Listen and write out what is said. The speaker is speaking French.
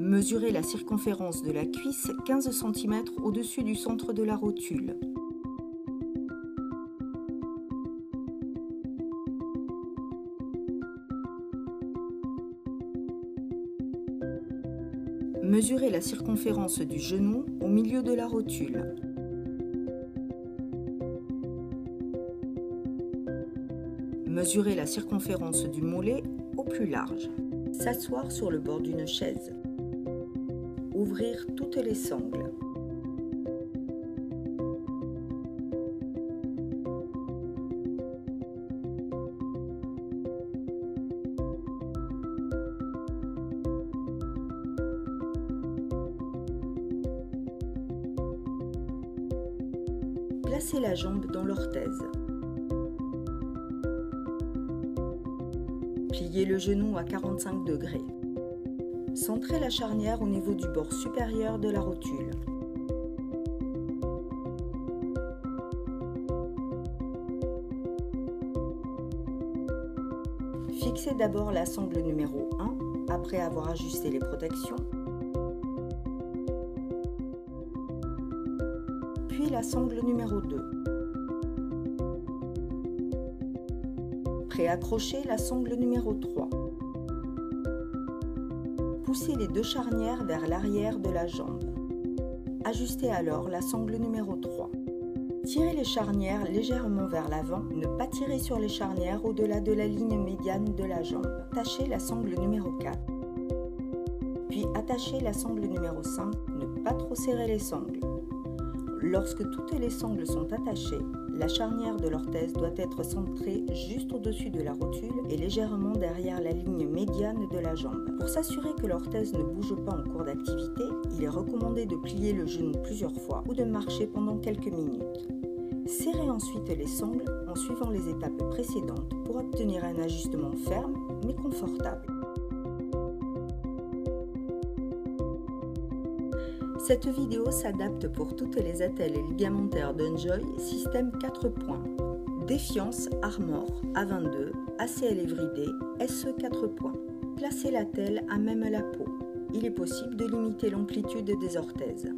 Mesurez la circonférence de la cuisse 15 cm au-dessus du centre de la rotule. Mesurez la circonférence du genou au milieu de la rotule. Mesurez la circonférence du mollet au plus large. S'asseoir sur le bord d'une chaise. Ouvrir toutes les sangles. Placez la jambe dans l'orthèse. Pliez le genou à 45 degrés. Centrez la charnière au niveau du bord supérieur de la rotule. Fixez d'abord la sangle numéro 1 après avoir ajusté les protections. Puis la sangle numéro 2. Préaccrochez la sangle numéro 3. Poussez les deux charnières vers l'arrière de la jambe. Ajustez alors la sangle numéro 3. Tirez les charnières légèrement vers l'avant, ne pas tirer sur les charnières au-delà de la ligne médiane de la jambe. Attachez la sangle numéro 4. Puis attachez la sangle numéro 5, ne pas trop serrer les sangles. Lorsque toutes les sangles sont attachées, la charnière de l'orthèse doit être centrée juste au-dessus de la rotule et légèrement derrière la ligne médiane de la jambe. Pour s'assurer que l'orthèse ne bouge pas en cours d'activité, il est recommandé de plier le genou plusieurs fois ou de marcher pendant quelques minutes. Serrez ensuite les sangles en suivant les étapes précédentes pour obtenir un ajustement ferme mais confortable. Cette vidéo s'adapte pour toutes les attelles et ligamentaires d'Enjoy, système 4 points. Défiance Armor A22, ACL everyday, SE 4 points. Placez l'attelle à même la peau. Il est possible de limiter l'amplitude des orthèses.